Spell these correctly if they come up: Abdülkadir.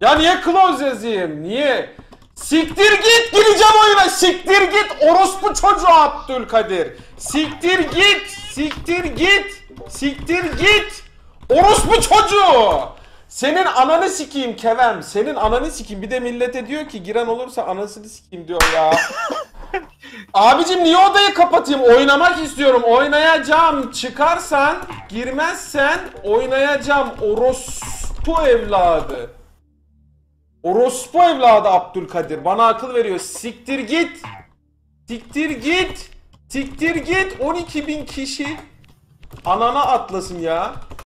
Ya niye close yazayım? Niye? Siktir git, gireceğim oyuna. Siktir git orospu çocuğu Abdülkadir. Siktir git. Siktir git. Siktir git. Orospu çocuğu. Senin ananı sikeyim Kevem. Senin ananı sikeyim. Bir de millete diyor ki giren olursa anasını sikeyim diyor ya. Abicim niye odayı kapatayım? Oynamak istiyorum. Oynayacağım. Çıkarsan, girmezsen oynayacağım. Orospu evladı. Orospu evladı Abdülkadir. Bana akıl veriyor. Siktir git. Siktir git. Siktir git. 12.000 kişi anana atlasın ya.